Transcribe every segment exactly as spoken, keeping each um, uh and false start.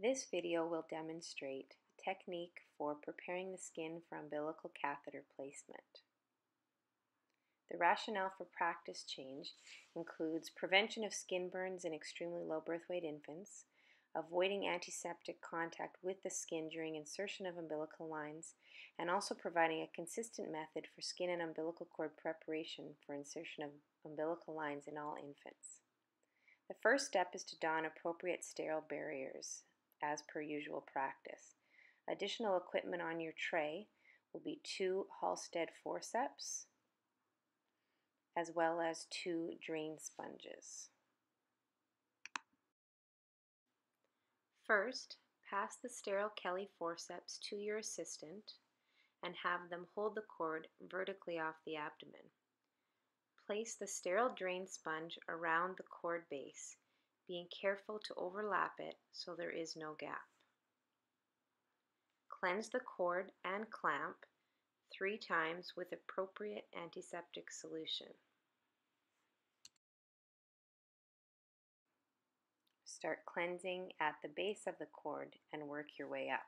This video will demonstrate a technique for preparing the skin for umbilical catheter placement. The rationale for practice change includes prevention of skin burns in extremely low birth weight infants, avoiding antiseptic contact with the skin during insertion of umbilical lines, and also providing a consistent method for skin and umbilical cord preparation for insertion of umbilical lines in all infants. The first step is to don appropriate sterile barriers, as per usual practice. Additional equipment on your tray will be two Halsted forceps as well as two drain sponges. First, pass the sterile Kelly forceps to your assistant and have them hold the cord vertically off the abdomen. Place the sterile drain sponge around the cord base, being careful to overlap it so there is no gap. Cleanse the cord and clamp three times with appropriate antiseptic solution. Start cleansing at the base of the cord and work your way up.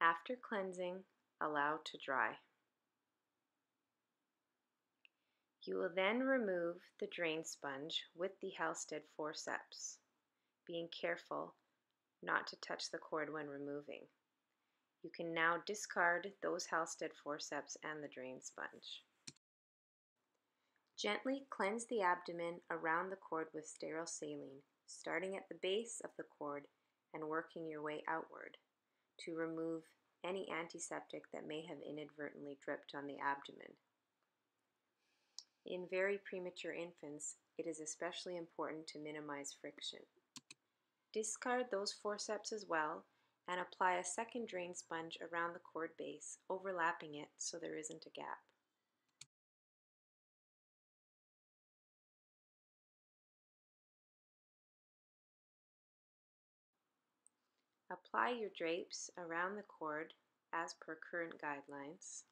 After cleansing, allow to dry. You will then remove the drain sponge with the Halsted forceps, being careful not to touch the cord when removing. You can now discard those Halsted forceps and the drain sponge. Gently cleanse the abdomen around the cord with sterile saline, starting at the base of the cord and working your way outward, to remove any antiseptic that may have inadvertently dripped on the abdomen. In very premature infants, it is especially important to minimize friction. Discard those forceps as well and apply a second drain sponge around the cord base, overlapping it so there isn't a gap. Apply your drapes around the cord as per current guidelines.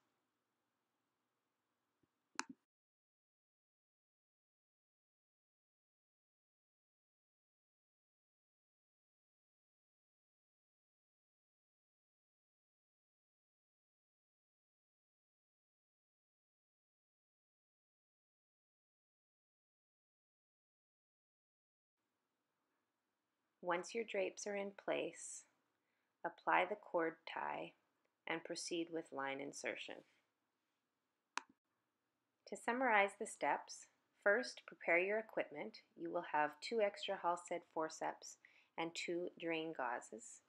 Once your drapes are in place, apply the cord tie and proceed with line insertion. To summarize the steps, first, prepare your equipment. You will have two extra Halsted forceps and two drain gauzes.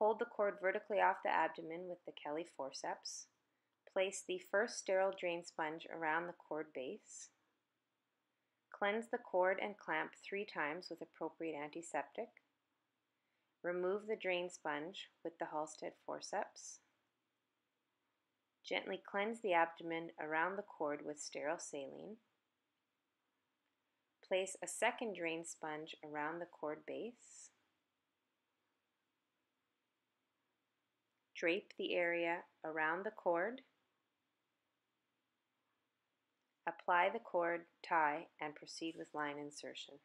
Hold the cord vertically off the abdomen with the Kelly forceps. Place the first sterile drain sponge around the cord base. Cleanse the cord and clamp three times with appropriate antiseptic. Remove the drain sponge with the Halsted forceps. Gently cleanse the abdomen around the cord with sterile saline. Place a second drain sponge around the cord base. Drape the area around the cord. Apply the cord tie and proceed with line insertion.